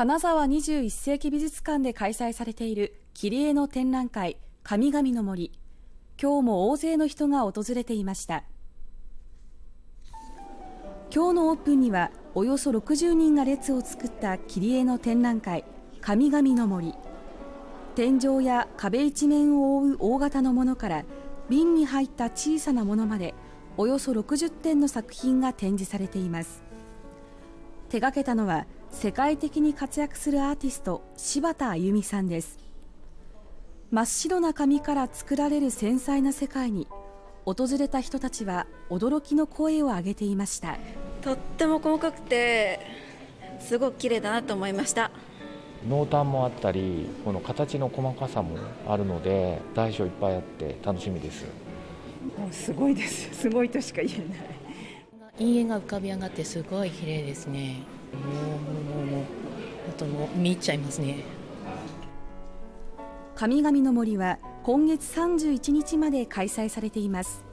金沢21世紀美術館で開催されている切り絵の展覧会「神々の森」。今日も大勢の人が訪れていました。今日のオープンにはおよそ60人が列を作った切り絵の展覧会「神々の森」。天井や壁一面を覆う大型のものから瓶に入った小さなものまでおよそ60点の作品が展示されています。手がけたのは世界的に活躍するアーティスト柴田あゆみさんです。真っ白な紙から作られる繊細な世界に訪れた人たちは驚きの声を上げていました。とっても細かくてすごく綺麗だなと思いました。濃淡もあったりこの形の細かさもあるので大小いっぱいあって楽しみです。もうすごいです。すごいとしか言えない。陰影が浮かび上がってすごい綺麗ですね。もう見入っちゃいますね。神々の森は今月31日まで開催されています。